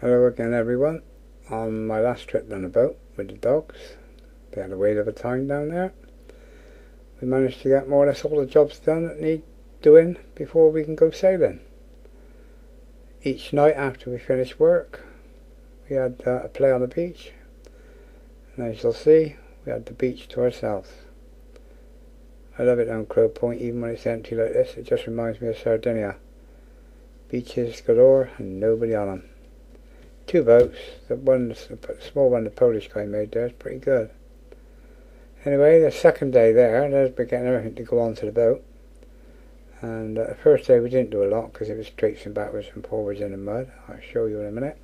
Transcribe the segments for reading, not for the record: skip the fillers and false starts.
Hello again everyone. On my last trip down the boat with the dogs, they had a whale of a time down there. We managed to get more or less all the jobs done that need doing before we can go sailing. Each night after we finished work, we had a play on the beach, and as you'll see, we had the beach to ourselves. I love it down Crow Point. Even when it's empty like this, it just reminds me of Sardinia. Beaches galore and nobody on them. Two boats, the small one the Polish guy made there is pretty good. Anyway, the second day there, there's been getting everything to go on to the boat. And the first day we didn't do a lot because it was traipsing backwards and forwards in the mud. I'll show you in a minute.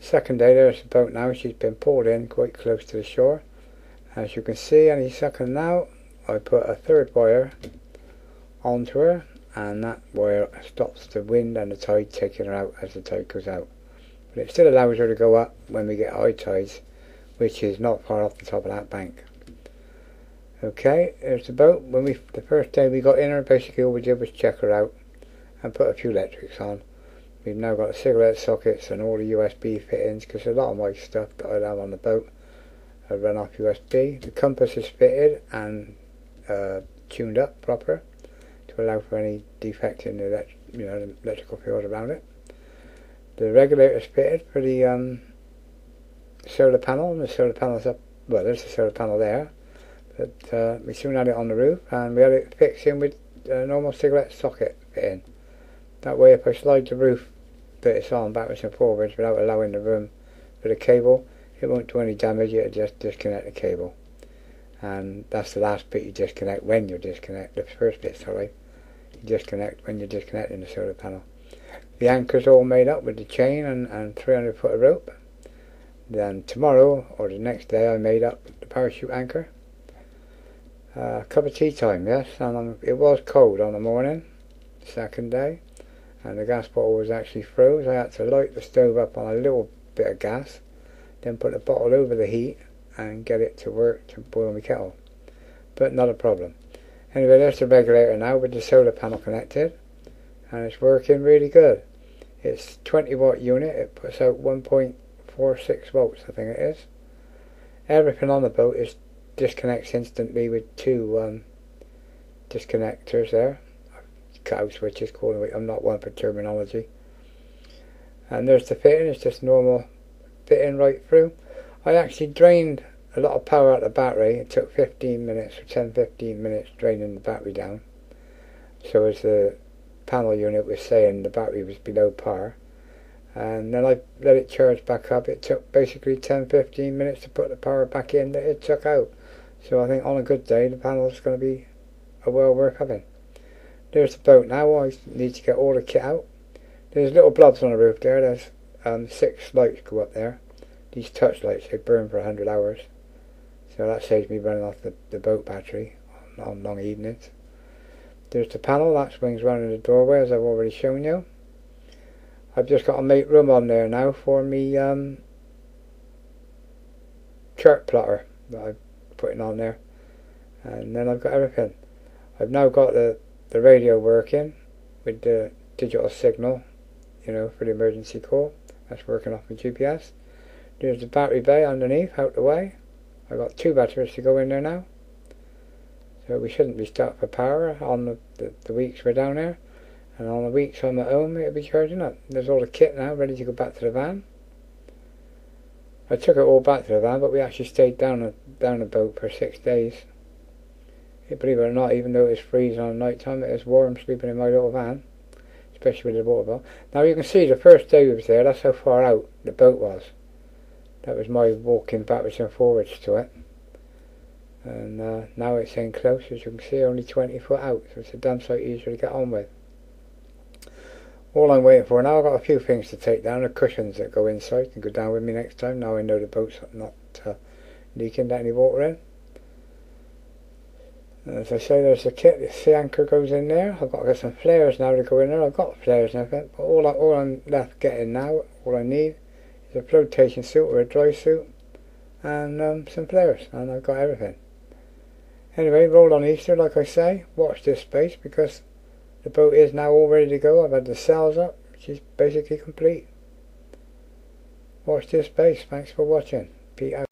The second day, there's the boat now. She's been pulled in quite close to the shore. As you can see, any second now, I put a third wire onto her, and that wire stops the wind and the tide taking her out as the tide goes out. But it still allows her to go up when we get high tides, which is not far off the top of that bank. Okay, there's the boat. The first day we got in her, basically all we did was check her out and put a few electrics on. We've now got cigarette sockets and all the USB fittings, because a lot of my stuff that I have on the boat I run off USB. The compass is fitted and tuned up proper to allow for any defect in the electrical field around it. The regulator is fitted for the solar panel, and the solar panel's up. Well, there's the solar panel there, but we soon had it on the roof, and we had it fixed in with a normal cigarette socket fitting. That way, if I slide the roof that it's on backwards and forwards without allowing the room for the cable, it won't do any damage. It'll just disconnect the cable, and that's the last bit you disconnect when you disconnect. The first bit, sorry, you disconnect when you're disconnecting the solar panel. The anchor's all made up with the chain and 300 foot of rope. Then tomorrow or the next day I made up the parachute anchor. Cup of tea time, yes, and it was cold on the morning, second day, and the gas bottle was actually froze. I had to light the stove up on a little bit of gas, then put the bottle over the heat and get it to work to boil my kettle, but not a problem. Anyway, there's the regulator now with the solar panel connected, and it's working really good. It's 20-watt unit. It puts out 1.46 volts, I think it is. Everything on the boat is disconnects instantly with two disconnectors there. Cut-out switches, calling it. I'm not one for terminology. And there's the fitting. It's just normal fitting right through. I actually drained a lot of power out of the battery. It took 15 minutes or 10-15 minutes draining the battery down. So as the panel unit was saying, the battery was below par, and then I let it charge back up. It took basically 10-15 minutes to put the power back in that it took out, so I think on a good day the panel's going to be a well worth having. There's the boat now. I need to get all the kit out. There's little blobs on the roof there. There's 6 lights go up there. These touch lights, they burn for 100 hours, so that saves me running off the boat battery on long evenings. There's the panel that swings round in the doorway, as I've already shown you. I've just got to make room on there now for me chart plotter that I'm putting on there, and then I've got everything. I've now got the radio working with the digital signal, for the emergency call. That's working off my GPS. There's the battery bay underneath, out the way. I've got 2 batteries to go in there now. So we shouldn't be stuck for power on the weeks we're down there, and on the weeks I'm at home it'll be charging up. There's all the kit now ready to go back to the van. I took it all back to the van, but we actually stayed down the boat for 6 days. Believe it or not, even though it was freezing on night time, it was warm sleeping in my little van, especially with the water bottle. Now you can see the first day we was there, that's how far out the boat was. That was my walking backwards and forwards to it. And now it's in close, as you can see, only 20 foot out, so it's a damn sight easier to get on with. All I'm waiting for now, I've got a few things to take down, the cushions that go inside and go down with me next time. Now I know the boat's not leaking any water in. And as I say, there's the kit, the sea anchor goes in there. I've got to get some flares now to go in there. I've got flares and everything, but all I'm left getting now, all I need is a flotation suit or a dry suit and some flares, and I've got everything. Anyway, roll on Easter, like I say. Watch this space, because the boat is now all ready to go. I've had the sails up, which is basically complete. Watch this space. Thanks for watching. P.O.